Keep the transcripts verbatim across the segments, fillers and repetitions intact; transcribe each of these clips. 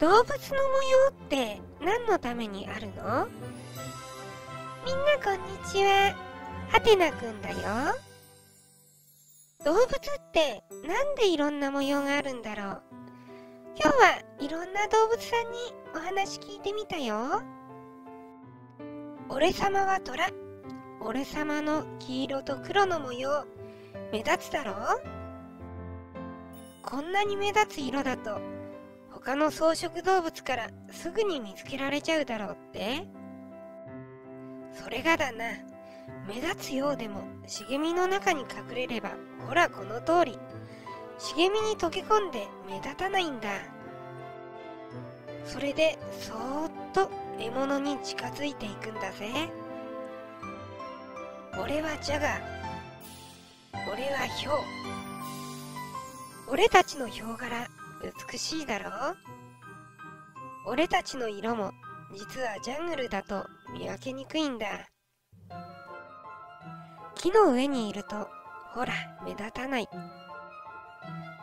動物の模様って何のためにあるの？みんなこんにちは、はてなくんだよ。動物ってなんでいろんな模様があるんだろう。今日はいろんな動物さんにお話聞いてみたよ。俺様は虎。俺様の黄色と黒の模様、目立つだろう。こんなに目立つ色だと他の草食動物からすぐに見つけられちゃうだろうって？それがだな、目立つようでも茂みの中に隠れれば、ほらこの通り、茂みに溶け込んで目立たないんだ。それでそーっと獲物に近づいていくんだぜ。俺はジャガー、俺はヒョウ。俺たちのヒョウ柄美しいだろう。俺たちの色も実はジャングルだと見分けにくいんだ。木の上にいるとほら目立たない。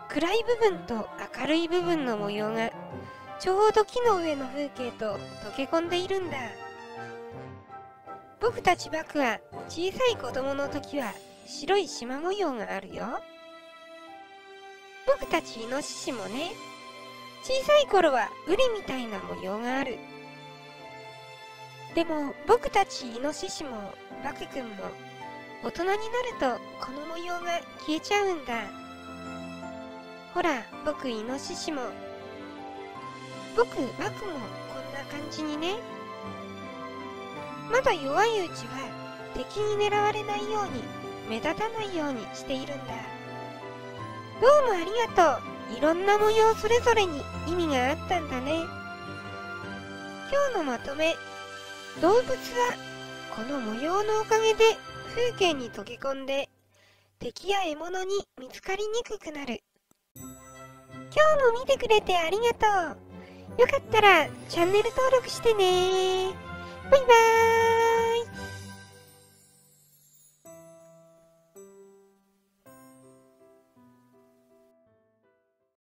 暗い部分と明るい部分の模様がちょうど木の上の風景と溶け込んでいるんだ。僕たちバクは小さい子供の時は白い縞模様があるよ。僕たちイノシシもね、小さい頃はウリみたいな模様がある。でも僕たちイノシシもバク君も大人になるとこの模様が消えちゃうんだ。ほら僕イノシシも僕バクもこんな感じにね。まだ弱いうちは敵に狙われないように目立たないようにしているんだ。どうもありがとう。いろんな模様それぞれに意味があったんだね。今日のまとめ。動物はこの模様のおかげで風景に溶け込んで敵や獲物に見つかりにくくなる。今日も見てくれてありがとう。よかったらチャンネル登録してね。バイバーイ。